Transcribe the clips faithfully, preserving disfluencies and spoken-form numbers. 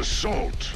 Assault!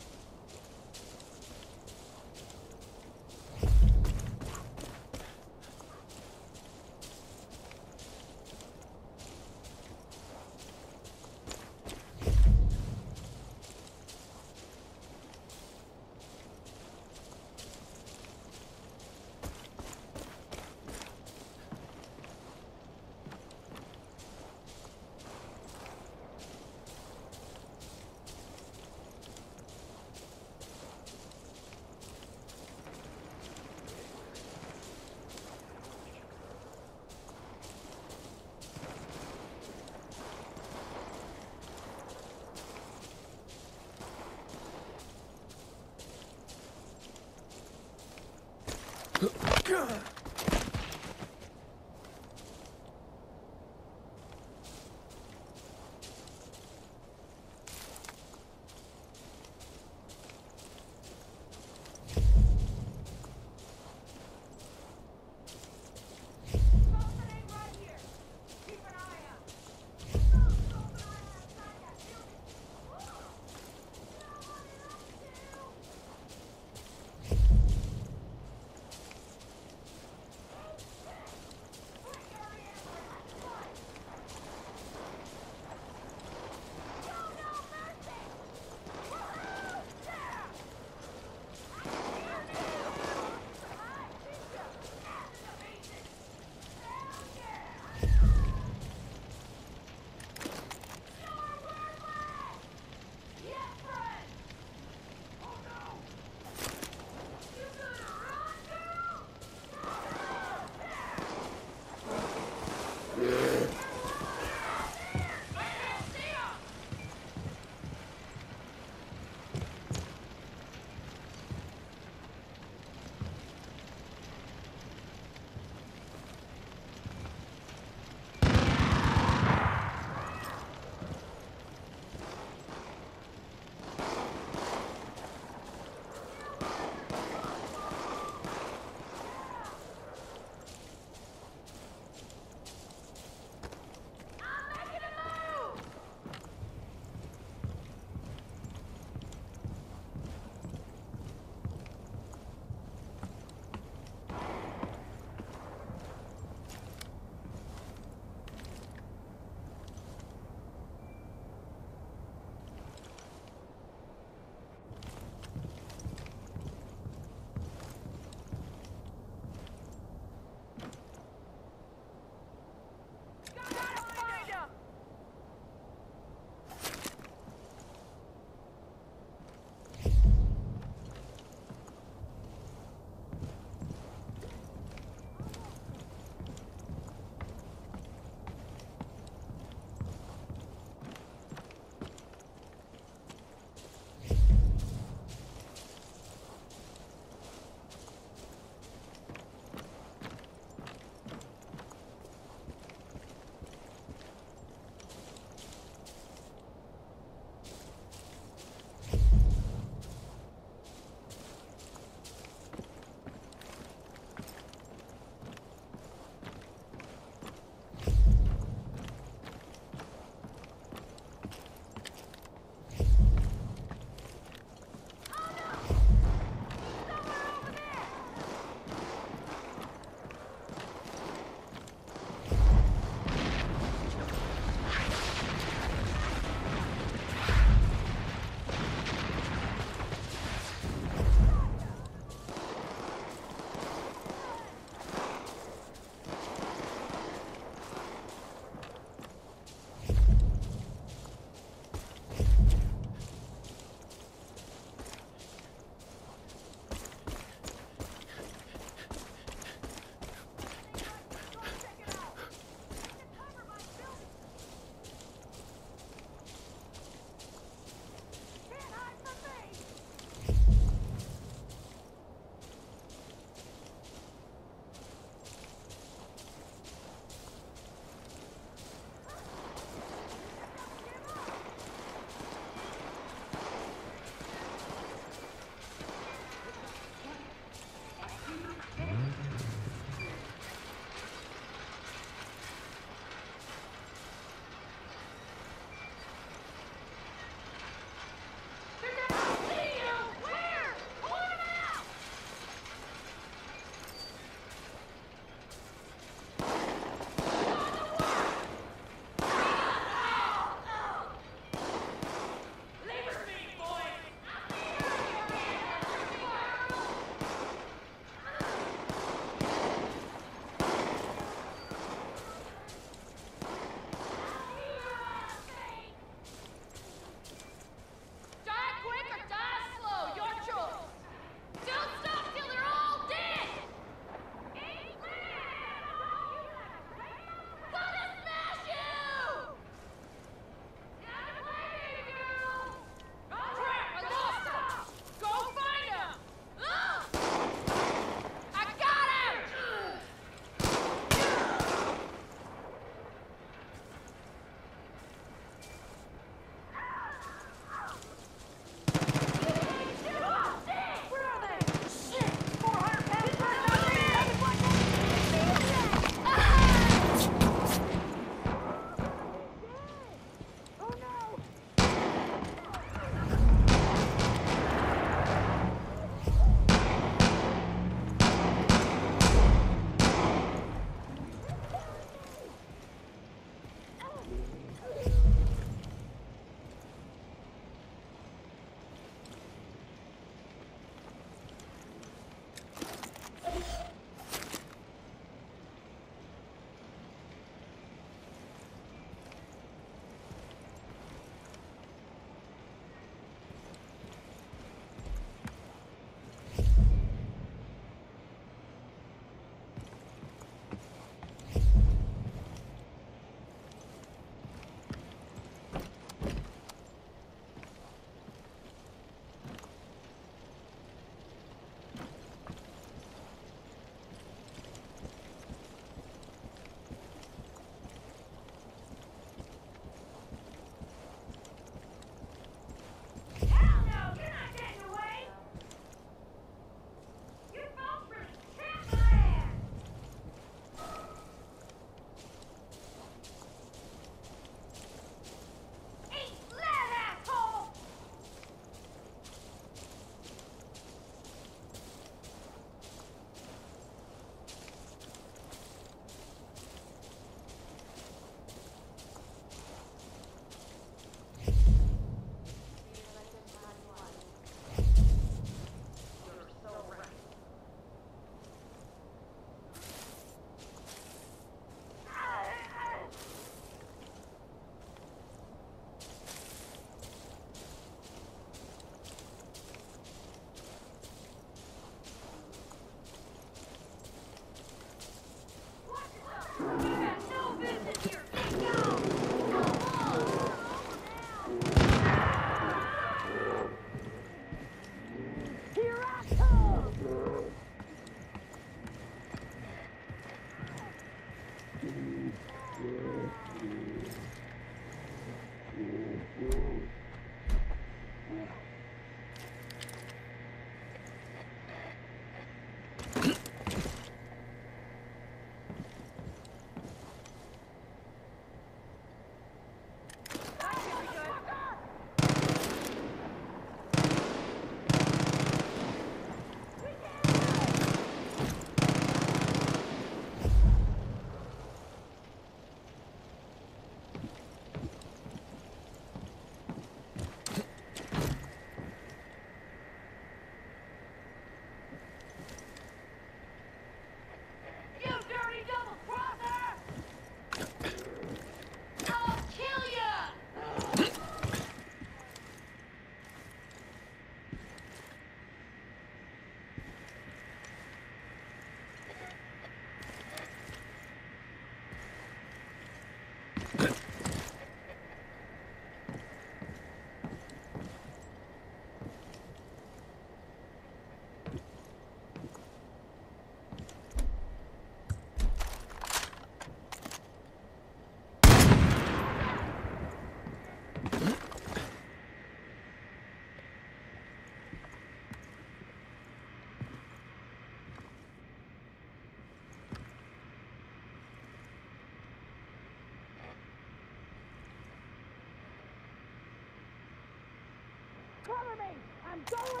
Cover me! I'm going in!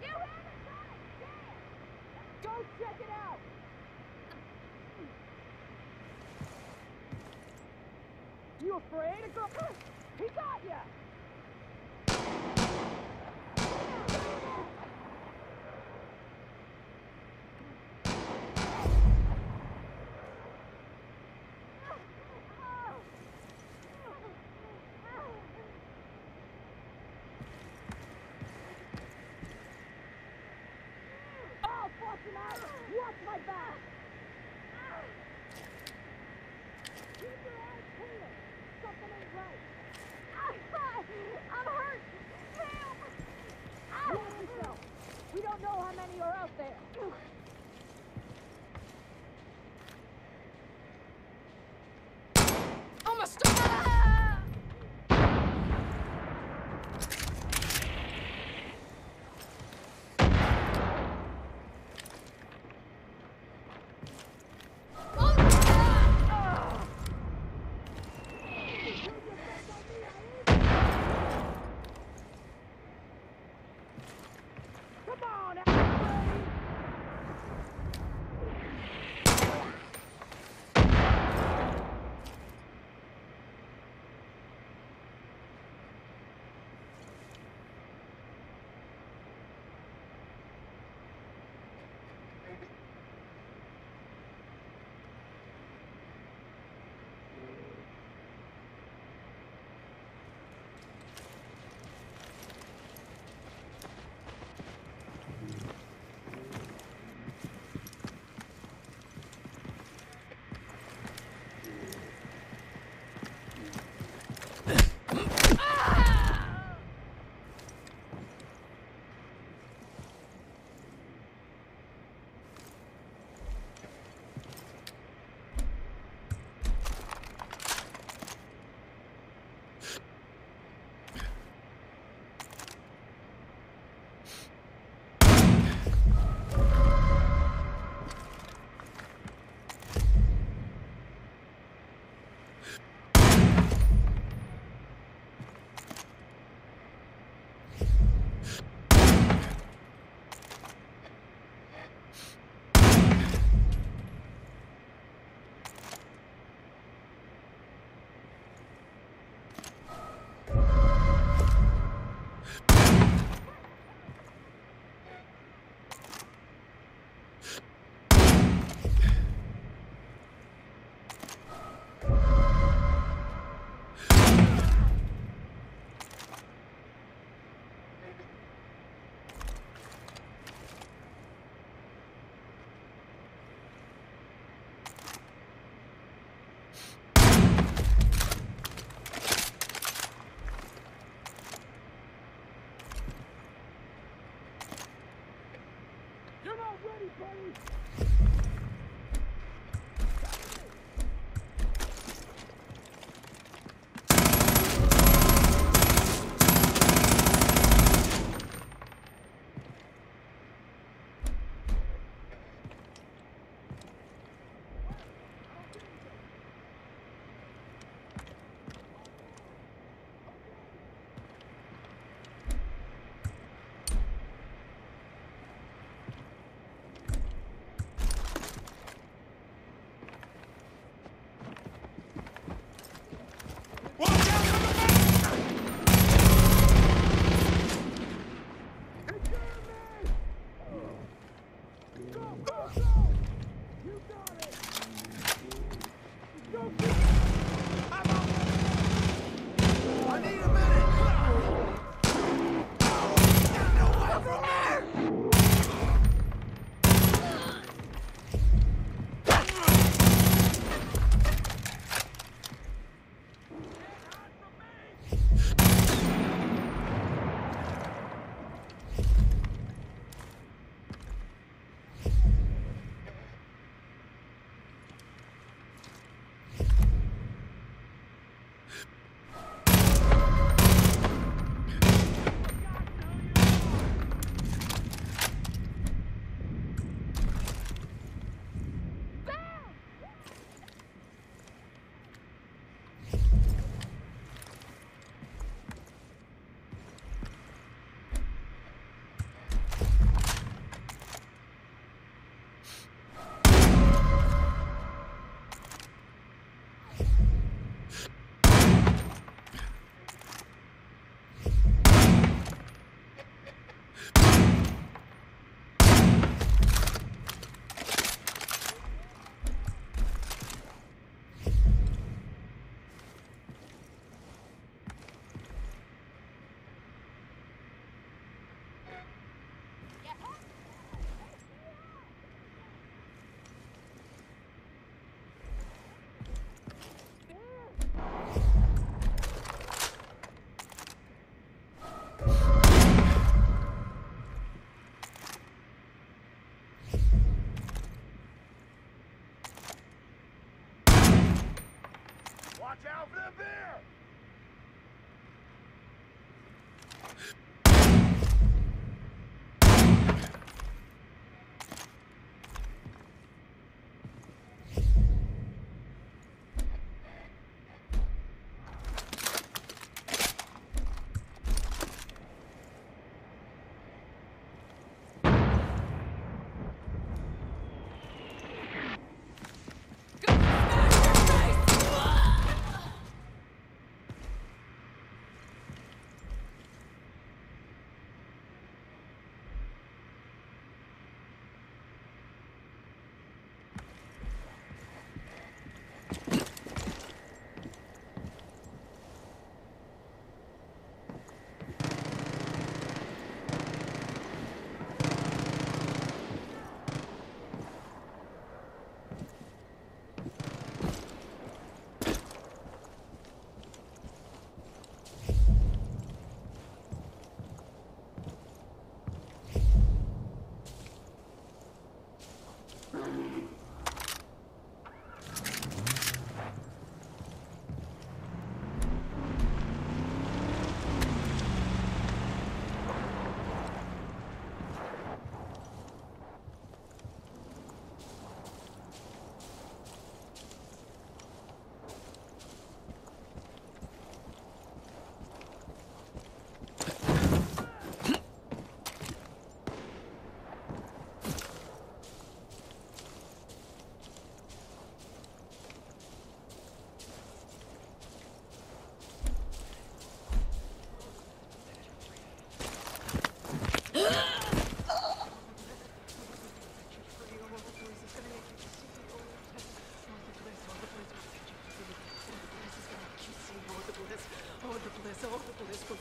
You haven't tried it! Go check it out! You afraid of go- He got ya! Watch my back! Keep your eyes clear! Something ain't right! I'm hurt! Help! Watch yourself! We don't know how many are out there! Almost done! You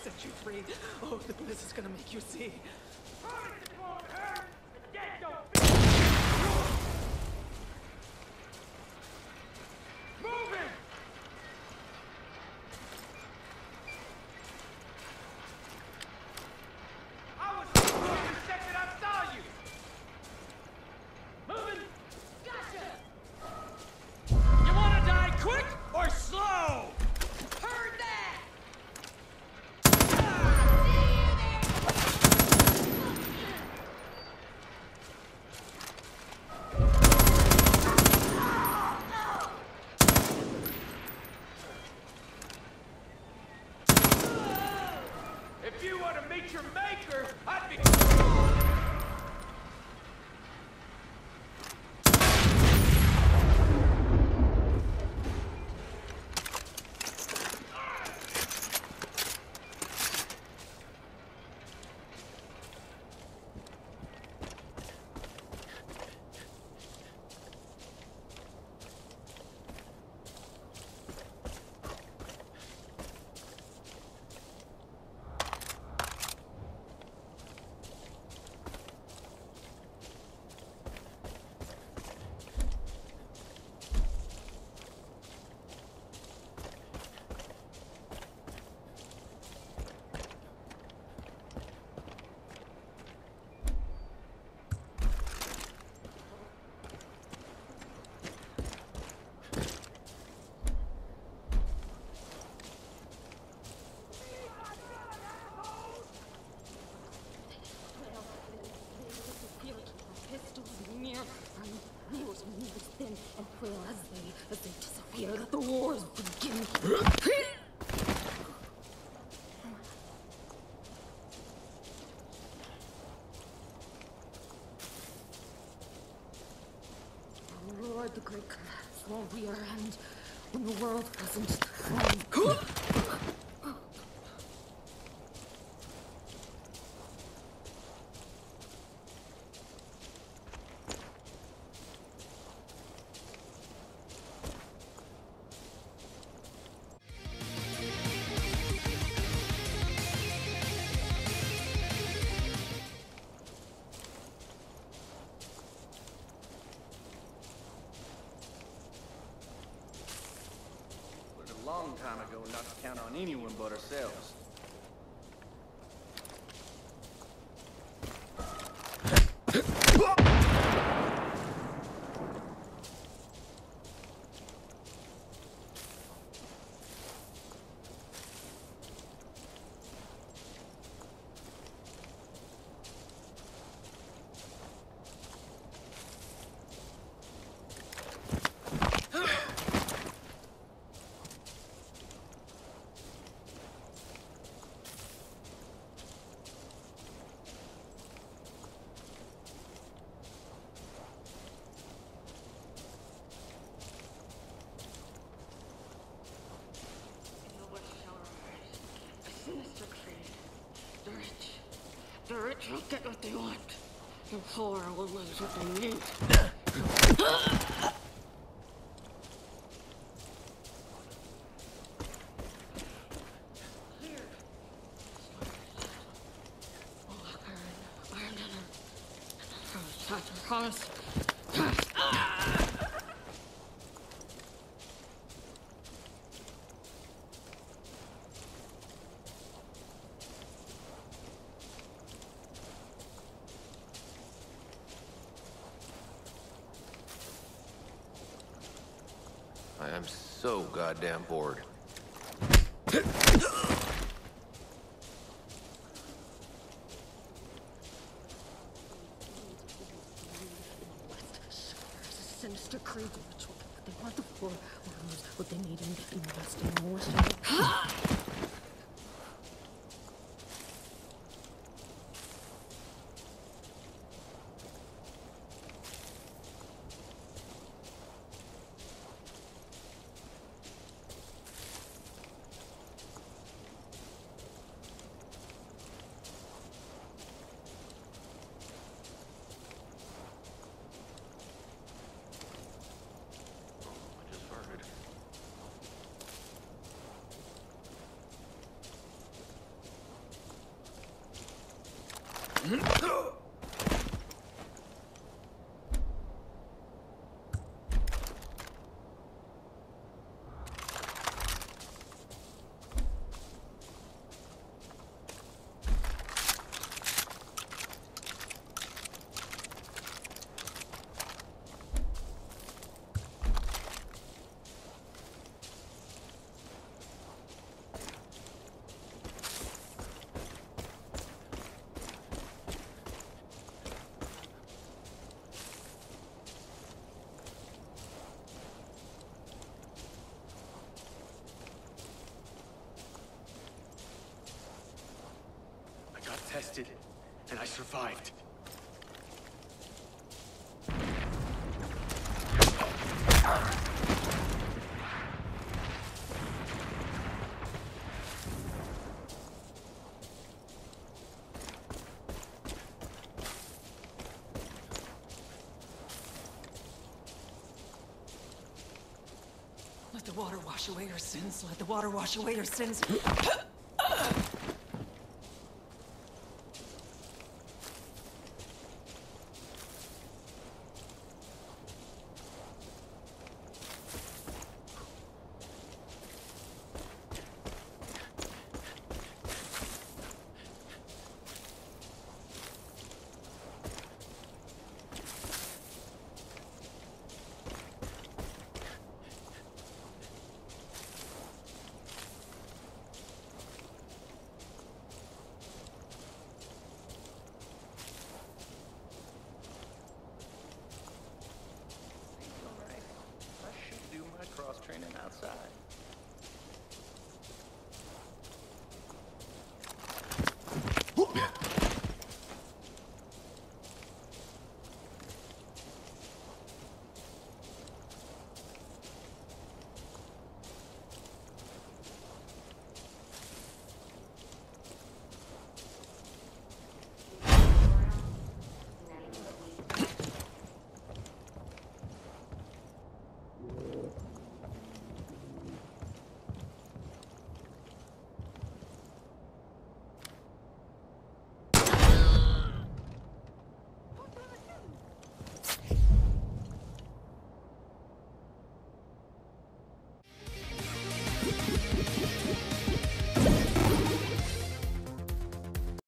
Set you free. Oh, the bliss is gonna make you see. As they disappear, let the wars begin. Lord, the great collapse while we are and when the world doesn't come. Long time ago, not to count on anyone but ourselves. The rich will get what they want. The poor will lose what they need. Here. Oh, Iron, Iron Dinner. Promise, promise. I am so goddamn bored. Sinister creature. What they want the poor, what they need in investing more. Tested, and I survived. Let the water wash away your sins. Let the water wash away your sins.